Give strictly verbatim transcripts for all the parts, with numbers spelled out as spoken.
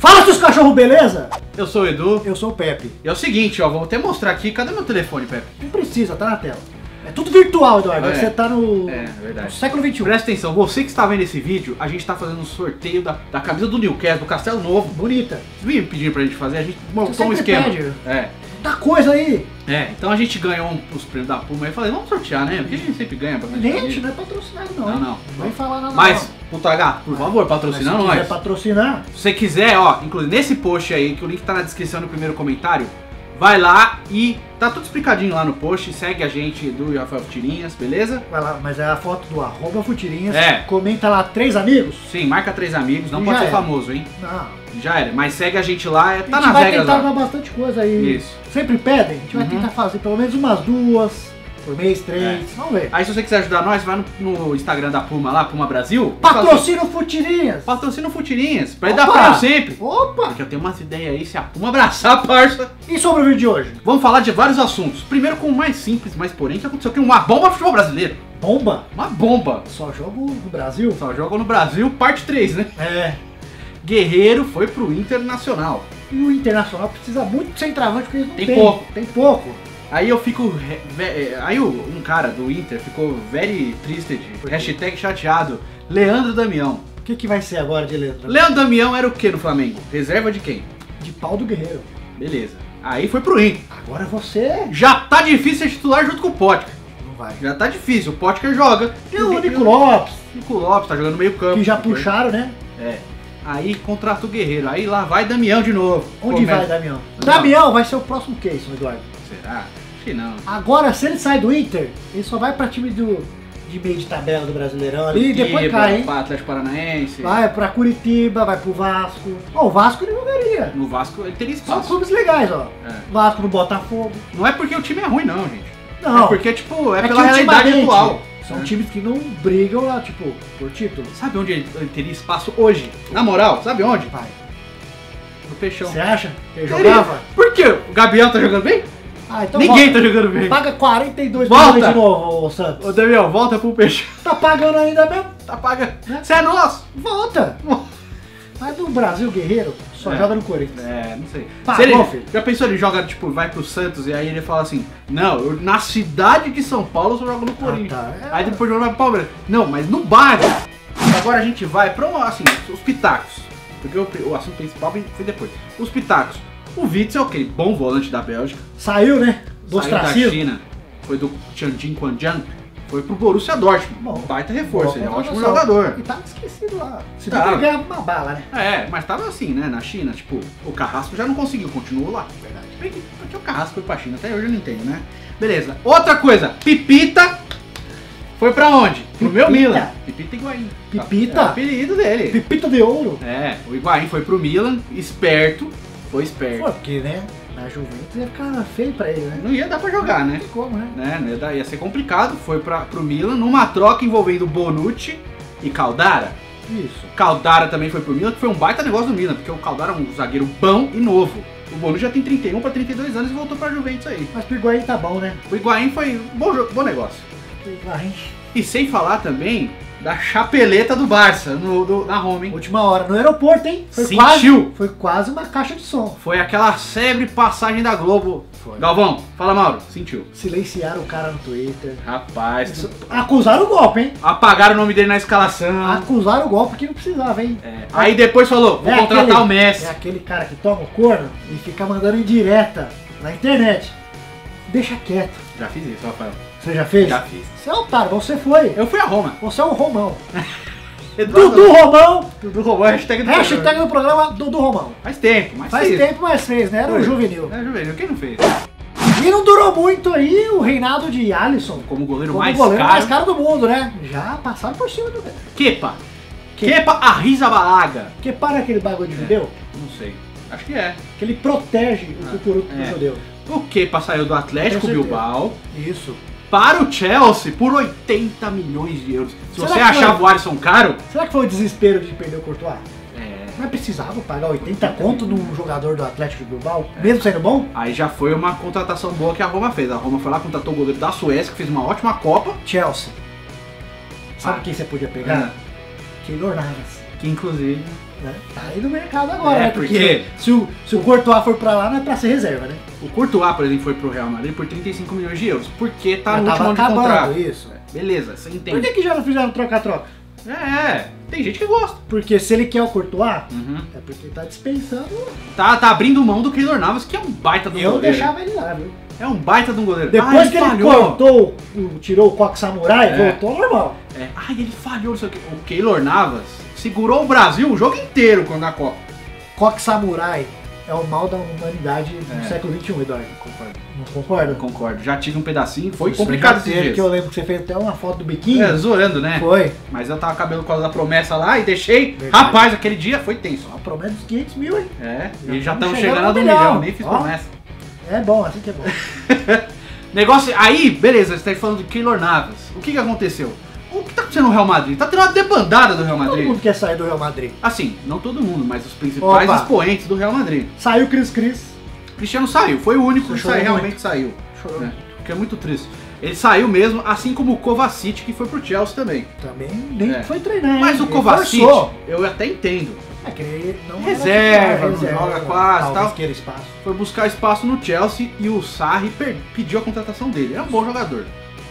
Fala, seus cachorros, beleza? Eu sou o Edu. Eu sou o Pépe. E é o seguinte, ó, vou até mostrar aqui. Cadê meu telefone, Pépe? Não precisa, tá na tela. É tudo virtual, Eduardo. É, você tá no, é, verdade. no século vinte e um. Presta atenção, você que está vendo esse vídeo, a gente tá fazendo um sorteio da, da camisa do Newcastle, do Castelo Novo. Bonita. Vocês me pediram pra gente fazer, a gente montou um esquema. Pede. É. Tá coisa aí. É, então a gente ganhou um, os prêmios da Puma e falei, vamos sortear, né? Porque a gente sempre ganha. Gente, não é patrocinado não. Não, não. Não vem falar nada. Mas, puta H, por favor, patrocina nós. Se quiser patrocinar. Se você quiser, ó, inclusive nesse post aí, que o link tá na descrição no primeiro comentário, vai lá e tá tudo explicadinho lá no post. Segue a gente, Edu e Rafael Futirinhas, beleza? Vai lá, mas é a foto do arroba Futirinhas. É. Comenta lá três amigos. Sim, marca três amigos. Não e pode ser era. famoso, hein? Não. Já era. Mas segue a gente lá. É, tá na regra lá. A gente vai tentar bastante coisa aí. Isso. Sempre pedem. A gente uhum. vai tentar fazer pelo menos umas duas por mês, três. É. Vamos ver. Aí se você quiser ajudar nós, vai no, no Instagram da Puma lá, Puma Brasil. Patrocina o Futirinhas. Patrocina o Futirinhas. Pra ele dar pra eu sempre. Opa! Porque eu tenho umas ideias aí, se a Puma abraçar, parça. E sobre o vídeo de hoje? Vamos falar de vários assuntos. Primeiro com o mais simples, mais porém, que aconteceu aqui, uma bomba no futebol brasileiro. Bomba? Uma bomba. Só jogo no Brasil? Só jogo no Brasil, parte três, né? É. Guerreiro foi pro Internacional. E o Internacional precisa muito de centroavante, porque eles não tem. Tem pouco. Tem pouco. Aí eu fico... Aí um cara do Inter ficou very tristed, hashtag chateado, Leandro Damião. O que, que vai ser agora de Leandro Damião? Leandro Damião era o que no Flamengo? Reserva de quem? De pau do Guerreiro. Beleza. Aí foi pro Inter. Agora você... Já tá difícil ser titular junto com o Potca. Não vai. Já tá difícil, o Potca joga. Tem o Nico Lopes. Nico Lopes tá jogando meio campo. Que já puxaram, né? É. Aí contrata o Guerreiro, aí lá vai Damião de novo. Onde vai Damião? Damião vai ser o próximo case, Eduardo. Será? Acho que não. Agora, se ele sai do Inter, ele só vai pra time do, de meio de tabela do Brasileirão ali, e depois cai, hein? Pra Atlético Paranaense. Vai pra Curitiba, vai pro Vasco. Ó, o Vasco ele jogaria. No Vasco ele teria espaço. São clubes legais, ó. É. Vasco no Botafogo. Não é porque o time é ruim, não, gente. Não. É porque, tipo, é, é pela realidade atual. São é. times que não brigam lá, tipo, por título. Sabe onde ele, ele teria espaço hoje? Na moral, sabe onde? Vai. No Peixão. Você acha? Ele jogava? Por quê? O Gabriel tá jogando bem? Ah, então ninguém volta. Tá jogando bem. Paga quarenta e dois milhões de novo, ô Santos. Ô, Damião, volta pro Peixe. Tá pagando ainda mesmo? Tá pagando. Você é nosso? Volta. Mas no Brasil, Guerreiro, só é. joga no Corinthians. É, não sei. Pagou, se ele, filho. Já pensou, ele joga, tipo, vai pro Santos e aí ele fala assim, não, eu, na cidade de São Paulo eu só jogo no Corinthians. Ah, tá. é. Aí depois joga no Palmeiras. Não, mas no bairro. Agora a gente vai pra, assim, os pitacos. Porque o, o assunto principal foi depois. Os pitacos. O Witzel, ok, bom volante da Bélgica. Saiu, né? Do Saiu da China. Foi do Tianjin Quanjian. Foi pro Borussia Dortmund. Bom, baita reforço, ele é um ótimo jogador. E tava esquecido lá. Se não ganhava uma bala, né? É, mas tava assim, né? Na China, tipo, o Carrasco já não conseguiu, continuou lá. Verdade. Porque, porque o Carrasco foi pra China, até hoje eu não entendo, né? Beleza. Outra coisa, Pipita foi pra onde? Pro Pipita. Meu Milan. Pipita e Higuaín. Pipita? É o apelido dele. Pipita de ouro. É, o Higuaín foi pro Milan, esperto. Foi esperto. Foi porque, né? Na Juventus ia ficar feio pra ele, né? Não ia dar pra jogar, não, né? Como, né? né? Não ia, dar, ia ser complicado. Foi pra, pro Milan numa troca envolvendo Bonucci e Caldara. Isso. Caldara também foi pro Milan, que foi um baita negócio do Milan, porque o Caldara é um zagueiro bom e novo. O Bonucci já tem trinta e um pra trinta e dois anos e voltou pra Juventus aí. Mas pro Higuaín tá bom, né? O Higuaín foi um bom, bom negócio. Higuaín. E sem falar também da chapeleta do Barça, no, do, na Roma, hein? Última hora, no aeroporto, hein? Foi Sentiu! Quase, foi quase uma caixa de som. Foi aquela célebre passagem da Globo. Foi. Galvão, fala, Mauro. Sentiu. Silenciaram o cara no Twitter. Rapaz. Isso, acusaram o golpe, hein? Apagaram o nome dele na escalação. Acusaram o golpe que não precisava, hein? É. Aí depois falou, vou é contratar aquele, o Messi. É aquele cara que toma o corno e fica mandando indireta na internet. Deixa quieto. Já fiz isso, Rafael. Você já fez? Já fiz. Você é otário, você foi. Eu fui a Roma. Você é um Romão. Dudu Romão. Dudu Romão, hashtag do hashtag programa. do programa Dudu Romão. Faz tempo, mas Faz fez. tempo, mas fez, né? Era um juvenil. Era juvenil, quem não fez? E não durou muito aí o reinado de Alisson. Como o goleiro, Como mais, goleiro caro. mais caro do mundo, né? Já passaram por cima do... Kepa. Kepa, Kepa Arrizabalaga. Kepa era aquele bagulho de é. judeu? Não sei. Acho que é. Que ele protege ah, o futuro é. do judeu. O Kepa saiu do Atlético Bilbao. Isso. Para o Chelsea por oitenta milhões de euros. Se você achava o Alisson caro... Será que foi o desespero de perder o Courtois? É. Mas precisava pagar oitenta conto num jogador do Atlético de Bilbao, é. mesmo sendo bom? Aí já foi uma contratação boa que a Roma fez. A Roma foi lá, contratou o goleiro da Suécia, que fez uma ótima Copa. Chelsea. Sabe ah. quem você podia pegar? É. Keylor Navas. que inclusive né, tá aí no mercado agora, é, né? Porque, porque se, o, se o Courtois for pra lá, não é pra ser reserva, né? O Courtois, por exemplo, foi pro Real Madrid por trinta e cinco milhões de euros, porque tá no último ano de contrato. Isso. Beleza, você entende. Por que que já não fizeram troca-troca? É, tem gente que gosta. Porque se ele quer o Courtois, uhum. é porque ele tá dispensando... Tá, tá abrindo mão do Keylor Navas, que é um baita do goleiro. Eu deixava ele lá, viu? É um baita de um goleiro. Depois ah, que ele cortou, tirou o coque samurai, é. voltou normal. É. Ai, ele falhou isso aqui. O Keylor Navas segurou o Brasil o jogo inteiro quando na Copa. Coque samurai é o mal da humanidade do é. século vinte e um, Eduardo. Concordo. Não concorda? Concordo. Já tive um pedacinho, foi isso, complicado ter. Que eu lembro que você fez até uma foto do biquinho. É, zoando, né? Foi. Mas eu tava cabelo com a da promessa lá e deixei. Verdade. Rapaz, aquele dia foi tenso. A promessa dos quinhentos mil, hein? É, já e já estamos chegando a um milhão. milhão, nem fiz Ó. promessa. É bom, assim que é bom. Negócio. Aí, beleza, você tá falando do Keylor Navas. O que que aconteceu? O que tá acontecendo no Real Madrid? Tá tendo uma debandada do Real Madrid. Todo mundo quer sair do Real Madrid. Assim, não todo mundo, mas os principais Opa. expoentes do Real Madrid. Saiu o Cris Cris. Cristiano saiu, foi o único que saiu, realmente saiu. Chorou. Né? Porque é muito triste. Ele saiu mesmo, assim como o Kovacic, que foi pro Chelsea também. Também nem é. foi treinar. Mas hein? o Kovacic, eu até entendo. É que ele não reserva, não joga quase e tal. Espaço. Foi buscar espaço no Chelsea e o Sarri pediu a contratação dele. É um bom jogador.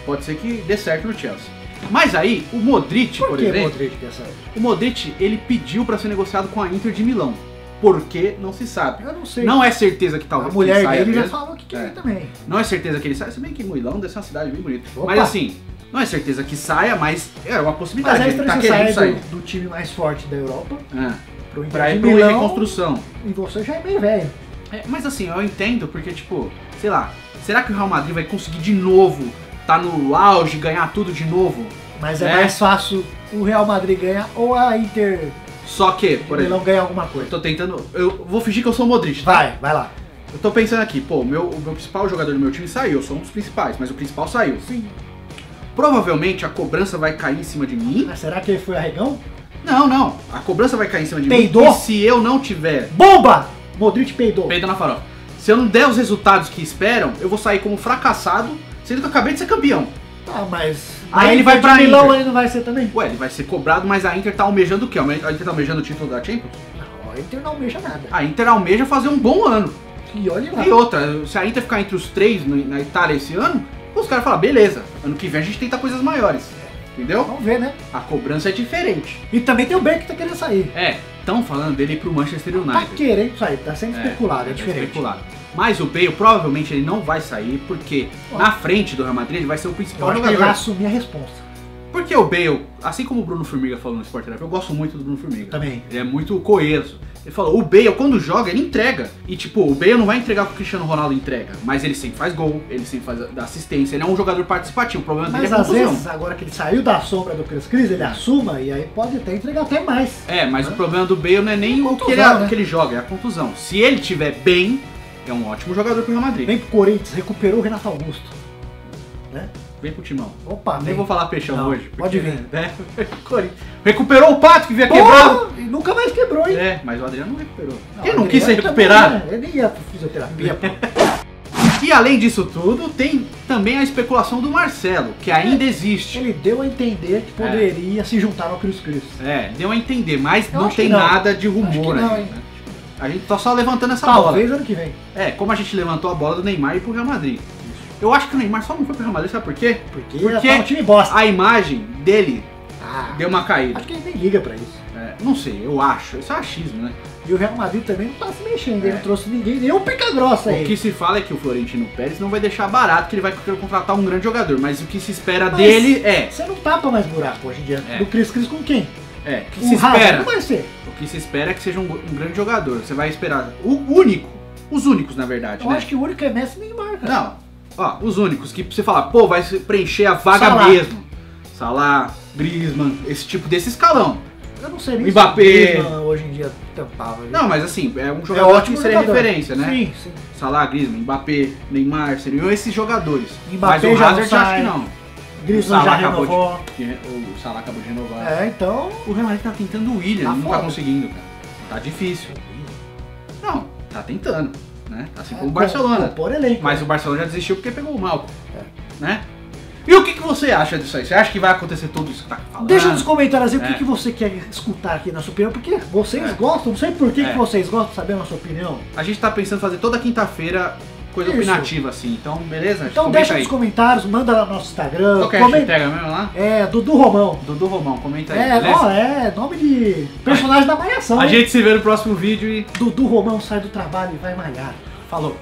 Pode ser que dê certo no Chelsea. Mas aí, o Modric, por, por exemplo... Por que o Modric quer sair? O Modric, ele pediu para ser negociado com a Inter de Milão. Por quê? Não se sabe. Eu não sei. Não é certeza que talvez ele saia. A mulher dele já falou que queria é. também. Não é certeza que ele saia. Se bem que Milão deve ser uma cidade bem bonita. Opa. Mas assim... Não é certeza que saia, mas é uma possibilidade. Mas aí tá querendo sair do, do time mais forte da Europa é. pro Inter pra ir para uma reconstrução. E você já é meio velho. É, mas assim, eu entendo porque, tipo, sei lá, será que o Real Madrid vai conseguir de novo, tá no auge, ganhar tudo de novo? Mas né? é mais fácil o Real Madrid ganhar ou a Inter. Só que, por exemplo, não ganhar alguma coisa. Tô tentando. Eu vou fingir que eu sou o Modric. Tá? Vai, vai lá. Eu tô pensando aqui, pô, meu, o meu principal jogador do meu time saiu, eu sou um dos principais, mas o principal saiu. Sim. Provavelmente a cobrança vai cair em cima de mim. Mas será que ele foi arregão? Não, não. A cobrança vai cair em cima de peidou. mim. E se eu não tiver... Bomba! Modric peidou. Peida na farofa. Se eu não der os resultados que esperam, eu vou sair como fracassado, sendo que eu acabei de ser campeão. Ah, mas... Aí ele vai pra Milão, Inter. Ele não vai ser também? Ué, ele vai ser cobrado, mas a Inter tá almejando o quê? A Inter tá almejando o título da Champions? Não, a Inter não almeja nada. A Inter almeja fazer um bom ano. E olha lá. E outra, se a Inter ficar entre os três na Itália esse ano... Os caras falam, beleza, ano que vem a gente tenta coisas maiores, entendeu? Vamos ver, né? A cobrança é diferente. E também tem o Bale que tá querendo sair. É, estão falando dele ir pro Manchester United. Tá querendo sair, tá sendo é, especulado, é diferente. Especulado. Mas o Bale, provavelmente, ele não vai sair, porque Ó. na frente do Real Madrid ele vai ser o principal jogador. Ele vai assumir a responsa. Porque o Bale, assim como o Bruno Formiga falou no Sport Therapy, eu gosto muito do Bruno Formiga. Também. Ele é muito coeso. Ele falou, o Bale, quando joga, ele entrega. E tipo, o Bale não vai entregar o que o Cristiano Ronaldo entrega. Mas ele sempre faz gol, ele sempre faz da assistência. Ele é um jogador participativo, o problema mas dele é a confusão. Mas às vezes, agora que ele saiu da sombra do Cris Cris, ele assuma e aí pode até entregar até mais. É, mas né? o problema do Bale não é nem é contusão, o que ele, né? que ele joga, é a contusão. Se ele estiver bem, é um ótimo jogador pro Real Madrid. Vem pro Corinthians, recuperou o Renato Augusto. Né? Vem pro Timão. Opa, nem vem. vou falar Peixão não, hoje. Porque, pode vir. Né? Recuperou o Pato que vinha Porra, quebrado. E nunca mais quebrou, hein? É, mas o Adriano não recuperou. Não, ele não quis ser recuperado. Ele nem ia pra fisioterapia. E além disso tudo, tem também a especulação do Marcelo, que ainda existe. Ele deu a entender que poderia é. se juntar ao Cris Cris. É, deu a entender, mas Eu não tem não. nada de rumor não, aí. Hein? A gente tá só levantando essa Talvez bola. Talvez ano que vem. É, como a gente levantou a bola do Neymar e pro Real Madrid. Eu acho que o Neymar só não foi pro Real Madrid, sabe por quê? Porque, Porque tá um time bosta. A imagem dele ah, deu uma caída. Acho que ele nem liga pra isso. É, não sei, eu acho. Isso é achismo, né? E o Real Madrid também não tá se mexendo, é. ele não trouxe ninguém, nem um pica grossa aí. O que se fala é que o Florentino Pérez não vai deixar barato, que ele vai contratar um grande jogador, mas o que se espera mas dele é... Você não tapa mais buraco hoje em dia. É. Do Cris Cris com quem? É, o que se espera... vai ser. O que se espera é que seja um, um grande jogador. Você vai esperar o único, os únicos na verdade, Eu né? acho que o único é Messi e Neymar, cara. Não. Ó, os únicos que você fala, pô, vai preencher a vaga Salah. mesmo. Salah, Griezmann, esse tipo desse escalão. Eu não sei nem Mbappé. se o Griezmann hoje em dia tampava. Não, mas assim, é um jogador é ótimo que seria jogador. referência, né? Sim, sim. Salah, Griezmann, Mbappé, Neymar, seriam esses jogadores. Mbappé mas o já Hazard acho que não. Griezmann já renovou. De, o Salah acabou de renovar. É, então... O Real Madrid tá tentando o Willian, tá não foda. tá conseguindo, cara. Tá difícil. Não, tá tentando. Né? Assim é, como o Barcelona. Pô, pô, elenco, mas né? o Barcelona já desistiu porque pegou o Malcom. É. Né? E o que, que você acha disso aí? Você acha que vai acontecer tudo isso que tá falando? Deixa nos comentários aí é. o que, que você quer escutar aqui na sua opinião, porque vocês é. gostam, não sei por que, é. que vocês gostam de saber a nossa opinião. A gente tá pensando em fazer toda quinta-feira coisa isso. opinativa assim, então beleza? Então comenta deixa aí. nos comentários, manda lá no nosso Instagram. Qual que é comenta... hashtag mesmo lá? É, Dudu Romão. Dudu Romão, comenta aí. É, ó, é nome de personagem da Malhação. A hein? gente se vê no próximo vídeo e... Dudu Romão sai do trabalho e vai malhar. Falou.